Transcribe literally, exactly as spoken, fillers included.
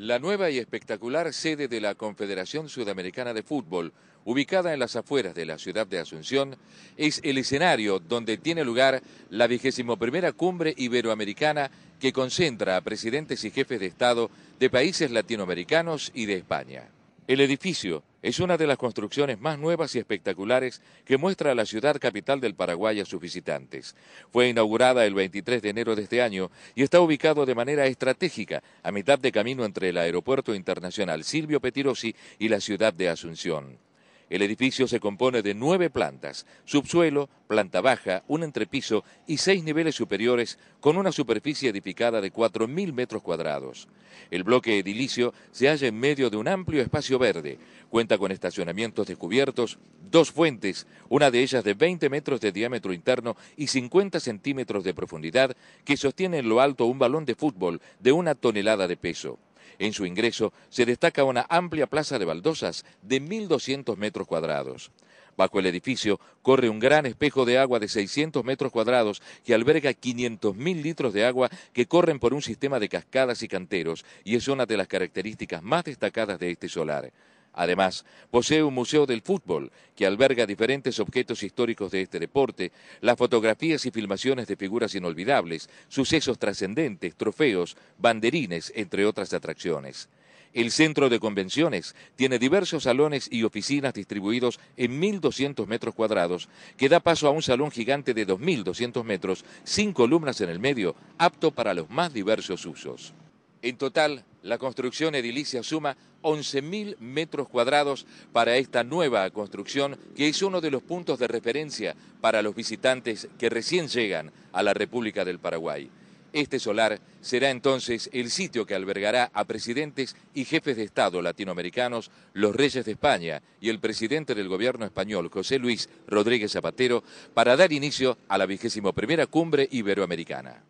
la nueva y espectacular sede de la Confederación Sudamericana de Fútbol, ubicada en las afueras de la ciudad de Asunción, es el escenario donde tiene lugar la vigésima primera Cumbre Iberoamericana que concentra a presidentes y jefes de Estado de países latinoamericanos y de España. El edificio es una de las construcciones más nuevas y espectaculares que muestra la ciudad capital del Paraguay a sus visitantes. Fue inaugurada el veintitrés de enero de este año y está ubicado de manera estratégica a mitad de camino entre el Aeropuerto Internacional Silvio Petirossi y la ciudad de Asunción. El edificio se compone de nueve plantas, subsuelo, planta baja, un entrepiso y seis niveles superiores con una superficie edificada de cuatro mil metros cuadrados. El bloque edilicio se halla en medio de un amplio espacio verde. Cuenta con estacionamientos descubiertos, dos fuentes, una de ellas de veinte metros de diámetro interno y cincuenta centímetros de profundidad, que sostiene en lo alto un balón de fútbol de una tonelada de peso. En su ingreso se destaca una amplia plaza de baldosas de mil doscientos metros cuadrados. Bajo el edificio corre un gran espejo de agua de seiscientos metros cuadrados que alberga quinientos mil litros de agua que corren por un sistema de cascadas y canteros y es una de las características más destacadas de este solar. Además, posee un museo del fútbol que alberga diferentes objetos históricos de este deporte, las fotografías y filmaciones de figuras inolvidables, sucesos trascendentes, trofeos, banderines, entre otras atracciones. El centro de convenciones tiene diversos salones y oficinas distribuidos en mil doscientos metros cuadrados, que da paso a un salón gigante de dos mil doscientos metros, sin columnas en el medio, apto para los más diversos usos. En total, la construcción edilicia suma once mil metros cuadrados para esta nueva construcción que es uno de los puntos de referencia para los visitantes que recién llegan a la República del Paraguay. Este solar será entonces el sitio que albergará a presidentes y jefes de Estado latinoamericanos, los reyes de España y el presidente del gobierno español, José Luis Rodríguez Zapatero, para dar inicio a la vigésima primera Cumbre Iberoamericana.